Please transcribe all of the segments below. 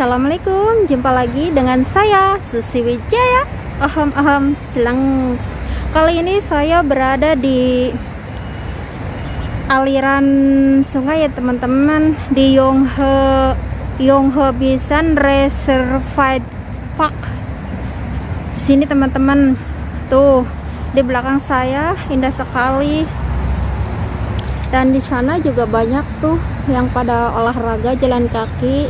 Assalamualaikum, jumpa lagi dengan saya Susi Wijaya. Silang. Kali ini saya berada di aliran sungai ya teman-teman, di Yonghe Bisan Reserified Park. Di sini teman-teman, tuh di belakang saya indah sekali. Dan di sana juga banyak tuh yang pada olahraga jalan kaki,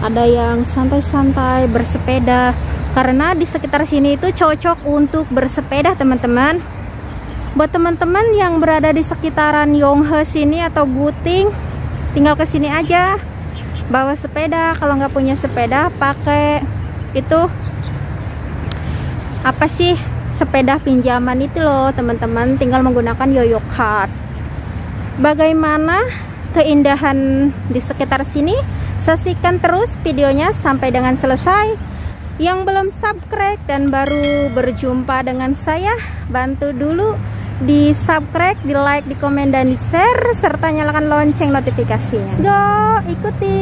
ada yang santai-santai bersepeda, karena di sekitar sini itu cocok untuk bersepeda teman-teman. Buat teman-teman yang berada di sekitaran Yonghe sini atau Guting, tinggal ke sini aja bawa sepeda. Kalau nggak punya sepeda, pakai itu apa sih, sepeda pinjaman itu loh teman-teman, tinggal menggunakan Yoyokart. Bagaimana keindahan di sekitar sini? Saksikan terus videonya sampai dengan selesai. Yang belum subscribe dan baru berjumpa dengan saya, bantu dulu di subscribe, di like, di komen, dan di share, serta nyalakan lonceng notifikasinya. Go, ikuti.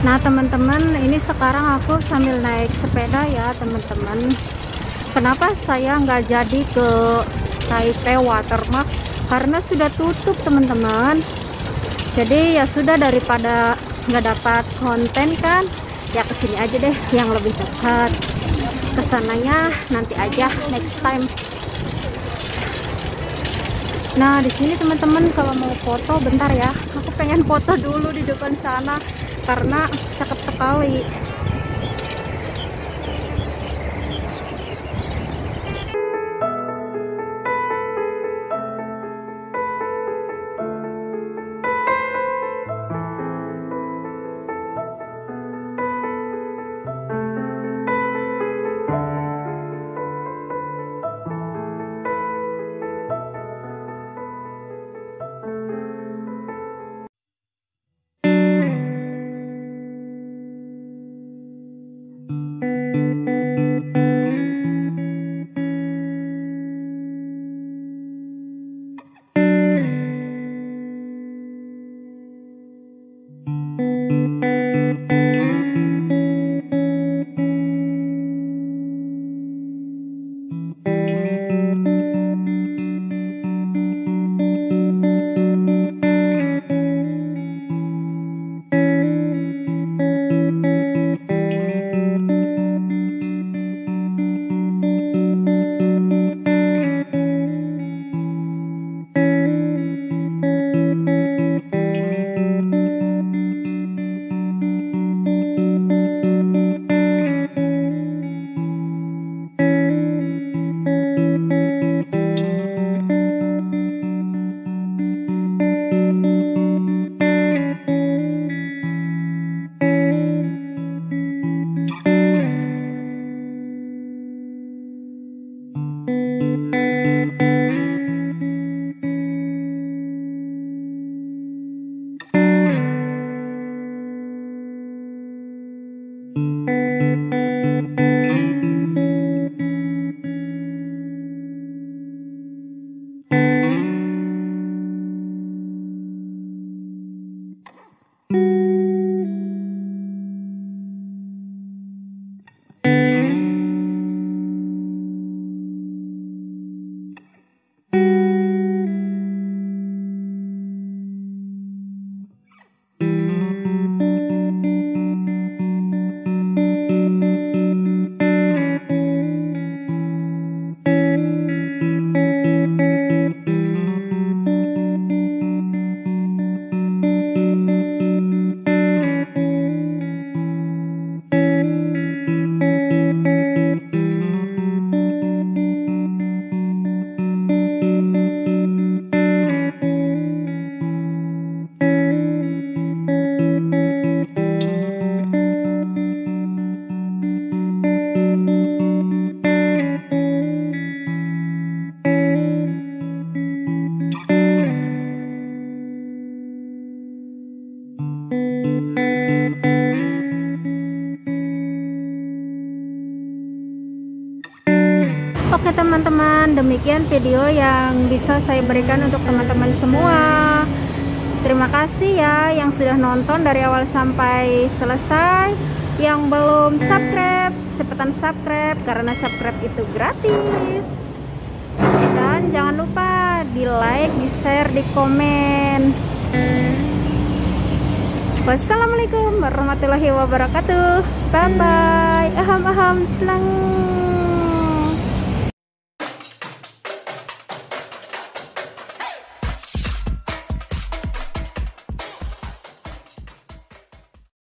Nah teman-teman, ini sekarang aku sambil naik sepeda ya teman-teman. Kenapa saya nggak jadi ke Taipei Watermark? Karena sudah tutup teman-teman. Jadi ya sudah, daripada nggak dapat konten kan, ya kesini aja deh yang lebih dekat. Kesananya nanti aja, next time. Nah di sini teman-teman, kalau mau foto bentar ya, aku pengen foto dulu di depan sana, karena cakep sekali. Oke teman-teman, demikian video yang bisa saya berikan untuk teman-teman semua. Terima kasih ya yang sudah nonton dari awal sampai selesai. Yang belum subscribe, cepetan subscribe karena subscribe itu gratis. Dan jangan lupa di like, di share, di komen. Wassalamualaikum warahmatullahi wabarakatuh. Bye bye. Aham aham senang.